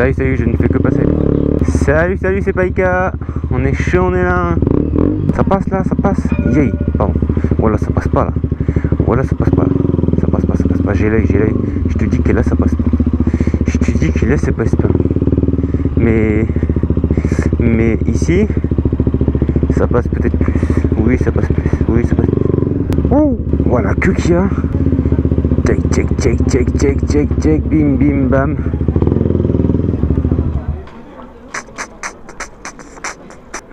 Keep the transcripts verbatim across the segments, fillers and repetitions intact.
Salut, salut, je ne fais que passer. Salut, salut, c'est Païka. On est chaud, on est là. Ça passe là, ça passe. Yay, pardon. Voilà, ça passe pas là. Voilà, ça passe pas là. Ça passe pas, ça passe pas. J'ai l'œil, j'ai l'œil. Je te dis que là, ça passe pas. Je te dis que là, ça passe pas. Mais. Mais ici, ça passe peut-être plus. Oui, ça passe plus. Oui, ça passe plus. Oh, voilà, que qu'il y a. Check, check, check, check, check, check, check. Bim, bim, bam.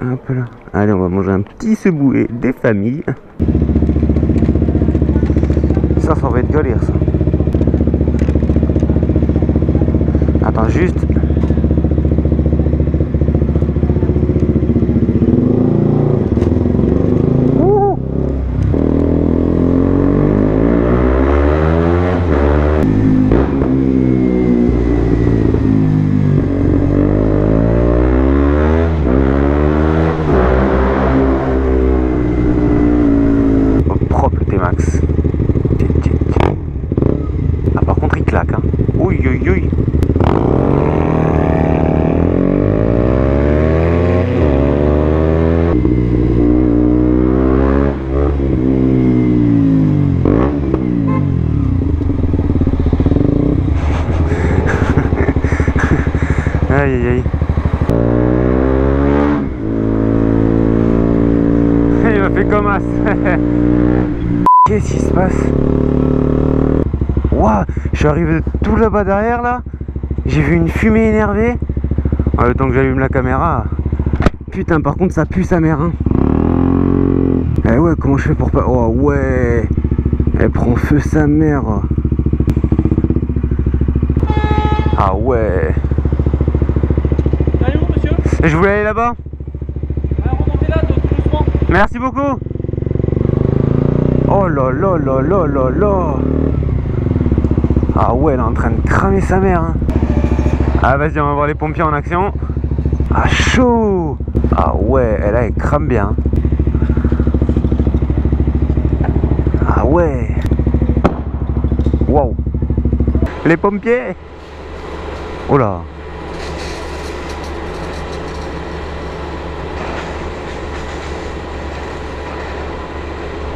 Hop là. Allez, on va manger un petit seboué des familles. Ça, ça va être galère, ça. Attends, juste. Max. Ah, par contre il claque hein. Ouille, ouille, ouille. Aïe aïe aïe. Il m'a fait comme as. Qu'est-ce qui se passe? Waouh, je suis arrivé tout là-bas derrière là. J'ai vu une fumée énervée. Ah, le temps que j'allume la caméra. Putain, par contre ça pue sa mère hein. Eh ouais, comment je fais pour pas... Oh ouais. Elle prend feu sa mère. Ah ouais. Allez où monsieur? Je voulais aller là-bas. Remontez là, tout doucement. Merci beaucoup. Oh là là là là là là. Ah ouais, elle est en train de cramer sa mère hein. Ah vas-y, on va voir les pompiers en action. Ah chaud. Ah ouais, elle, elle crame bien. Ah ouais. Waouh. Les pompiers. Oh là.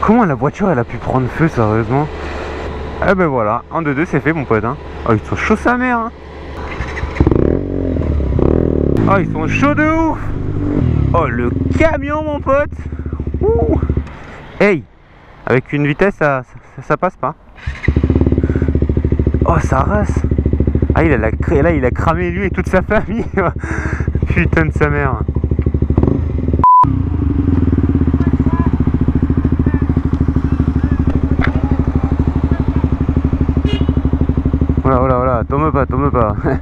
Comment la voiture elle a pu prendre feu sérieusement? Eh ben voilà, un de deux c'est fait mon pote hein. Oh ils sont chauds sa mère hein. Oh ils sont chauds de ouf. Oh le camion mon pote. Ouh. Hey. Avec une vitesse ça, ça, ça passe pas. Oh ça rase. Ah il a, la, là, il a cramé lui et toute sa famille. Putain de sa mère. Oh là, oh là, tombe pas, tombe pas. Ouais,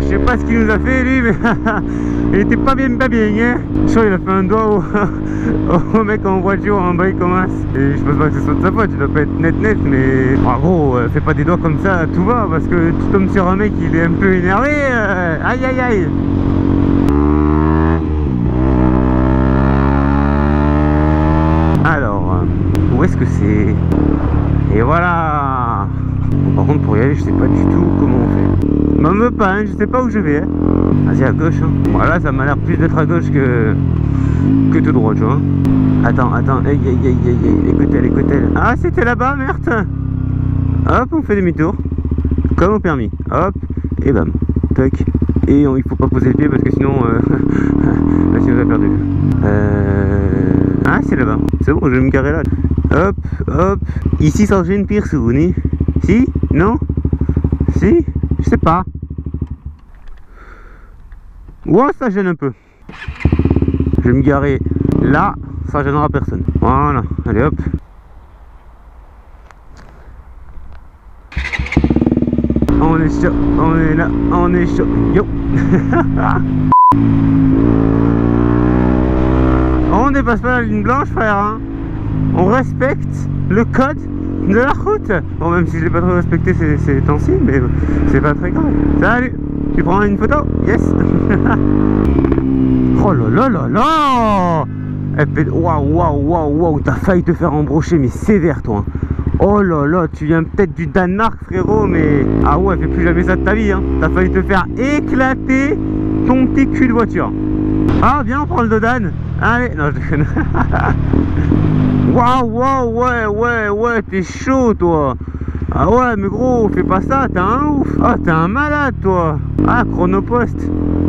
je sais pas ce qu'il nous a fait lui, mais il était pas bien, pas bien, hein. Je crois qu'il a fait un doigt au, au mec en voiture, en bas il commence. Et je pense pas que ce soit de sa faute, tu dois pas être net net, mais en gros, fais pas des doigts comme ça, tout va, parce que tu tombes sur un mec, il est un peu énervé. Euh... Aïe, aïe, aïe. Est-ce que c'est... Et voilà. Bon, par contre pour y aller je sais pas du tout comment on fait. M'en veux pas hein, je sais pas où je vais hein. Vas-y à gauche hein. Voilà, ça m'a l'air plus d'être à gauche que que tout droit tu vois. Attends, attends, aïe aïe aïe aïe aïe, écoute-elle, écoute-elle. Ah c'était là-bas merde. Hop on fait demi-tour. Comme au permis. Hop. Et bam. Toc. Et on, il faut pas poser le pied parce que sinon euh... là si on a perdu. Euh... Ah c'est là-bas. C'est bon je vais me carrer là. Hop, hop, ici ça j'ai une pire souvenir. Si? Non? Si? Je sais pas. Ouah, ça gêne un peu. Je vais me garer là, ça gênera personne. Voilà, allez hop. On est chaud, on est là, on est chaud. Yo. On dépasse pas la ligne blanche frère hein. On respecte le code de la route. Bon, même si je l'ai pas trop respecté ces temps-ci, mais c'est pas très grave. Salut. Tu prends une photo? Yes. Oh là là là là. Waouh, waouh, waouh, waouh, t'as failli te faire embrocher, mais sévère toi. Oh là là, tu viens peut-être du Danemark, frérot, mais... Ah ouais, fais plus jamais ça de ta vie, hein. T'as failli te faire éclater ton petit cul de voiture. Ah, viens, on prend le Dodan. Allez, non, je déconne. Waouh, waouh, ouais, ouais, ouais, t'es chaud, toi. Ah ouais, mais gros, fais pas ça, t'es un ouf. Ah, t'es un malade, toi. Ah, Chronopost.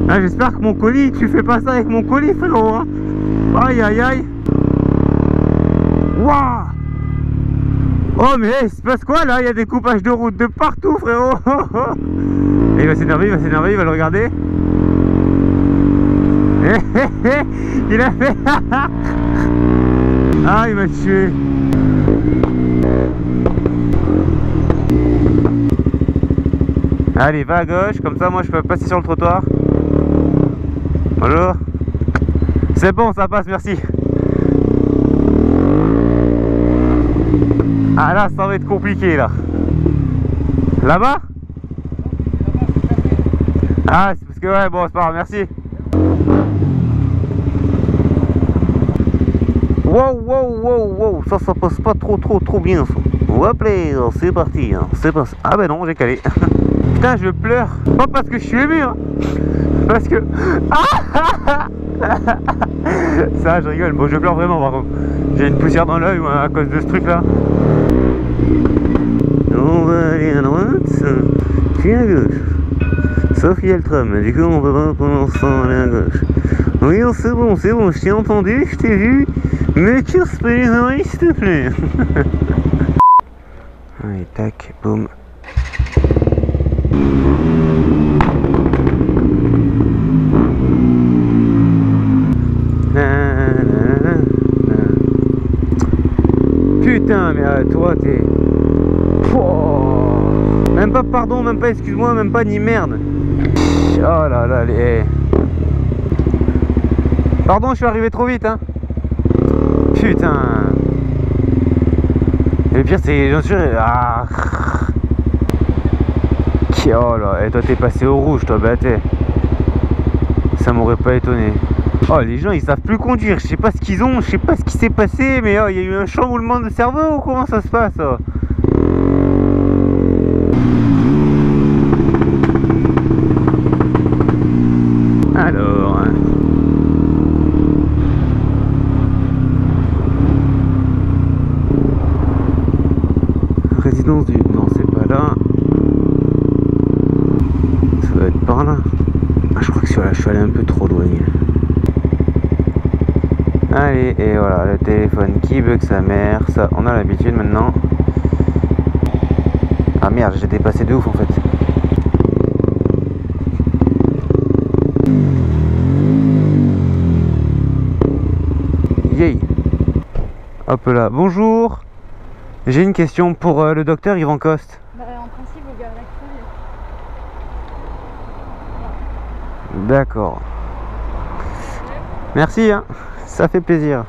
Ah, j'espère que mon colis, tu fais pas ça avec mon colis, frérot, hein. Aïe, aïe, aïe. Waouh. Oh mais hey, il se passe quoi là? Il y a des coupages de route de partout, frérot. Et il va s'énerver, il va s'énerver, il va le regarder. Il a fait... Ah, il m'a tué. Allez, va à gauche, comme ça moi je peux passer sur le trottoir. Bonjour. C'est bon, ça passe, merci. Ah là, ça va être compliqué là. Là-bas? Ah, c'est parce que ouais, bon, c'est pas grave, merci. Wow, wow, wow, wow, ça, ça passe pas trop, trop, trop bien. Ça. On va appeler, c'est parti. Hein. C'est pas... Ah ben non, j'ai calé. Putain, je pleure. Pas parce que je suis ému, hein. Parce que... Ah ça, je rigole. Bon, je pleure vraiment, par contre. J'ai une poussière dans l'œil à cause de ce truc là. On va aller à droite, puis à gauche. Sauf qu'il y a le tram, du coup on peut pas pour l'instant aller à gauche. Oui, c'est bon, c'est bon, je t'ai entendu, je t'ai vu, mais tire pas les oreilles s'il te plaît. Allez, tac, boum. Putain, mais euh, toi t'es... Même pas pardon, même pas excuse-moi, même pas ni merde. Oh là là, les... Pardon, je suis arrivé trop vite, hein. Putain. Et le pire, c'est... J'en suis... Ah. Oh là, et toi t'es passé au rouge, toi, bah t'es... Ça m'aurait pas étonné. Oh, les gens, ils savent plus conduire, je sais pas ce qu'ils ont, je sais pas ce qui s'est passé, mais oh, il y a eu un chamboulement de cerveau ou comment ça se passe, oh. Alors... Résidence du... Non, c'est pas là. Ça doit être par là. Ah, je crois que sur là, je suis allé un peu trop loin. Allez, et voilà, le téléphone qui bug sa mère. Ça, on a l'habitude maintenant. Ah merde, j'ai dépassé de ouf, en fait. Yay. Hop là, bonjour. J'ai une question pour euh, le docteur Yvan Coste. Bah, en principe, vous gardez l'accès. D'accord. Merci, hein. Ça fait plaisir.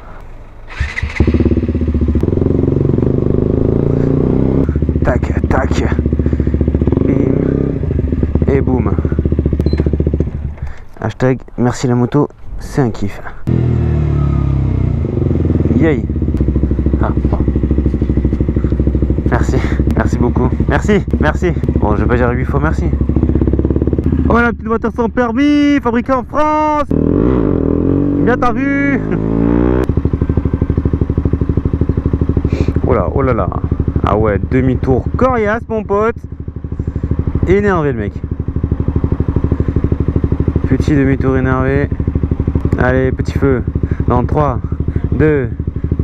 Tac, tac. Bim. Et boum. Hashtag merci la moto, c'est un kiff. Yay. Ah. Merci, merci beaucoup. Merci, merci. Bon, je vais pas dire huit fois merci. Oh, la petite voiture sans permis, fabriquée en France. Bien t'as vu. Oh là, oh là là. Ah ouais, demi-tour coriace, mon pote. Énervé, le mec. Petit demi-tour énervé. Allez, petit feu. Dans trois, deux,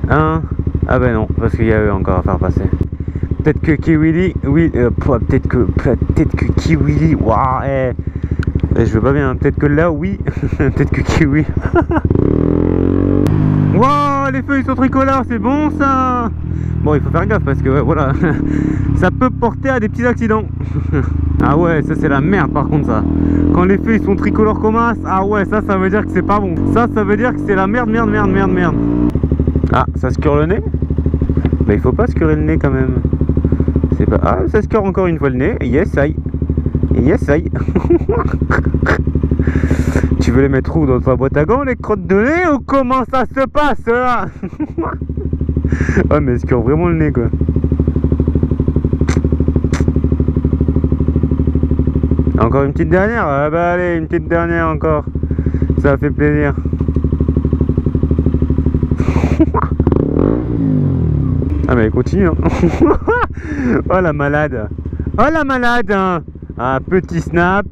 un. Ah ben non, parce qu'il y a eux encore à faire passer. Peut-être que Kiwi, oui, euh, peut-être que, peut-être que Kiwi, waouh, eh. Eh, je veux pas bien, hein. Peut-être que là, oui, peut-être que Kiwi. Waouh, les feux ils sont tricolores, c'est bon ça. Bon, il faut faire gaffe parce que, ouais, voilà, ça peut porter à des petits accidents. Ah ouais, ça c'est la merde par contre ça. Quand les feux ils sont tricolores comme as, ah ouais, ça, ça veut dire que c'est pas bon. Ça, ça veut dire que c'est la merde, merde, merde, merde, merde. Ah, ça se cure le nez? Bah, il faut pas se curer le nez quand même. C'est pas... Ah, ça se cure encore une fois le nez. Yes, aïe. Yes, aïe. Tu veux les mettre où, dans ta boîte à gants, les crottes de nez, ou comment ça se passe là? Ah mais est-ce qu'ils ont vraiment le nez quoi? Encore une petite dernière? Ah bah allez, une petite dernière encore. Ça fait plaisir. Ah mais elle continue hein. Oh la malade. Oh la malade hein. Un petit snap.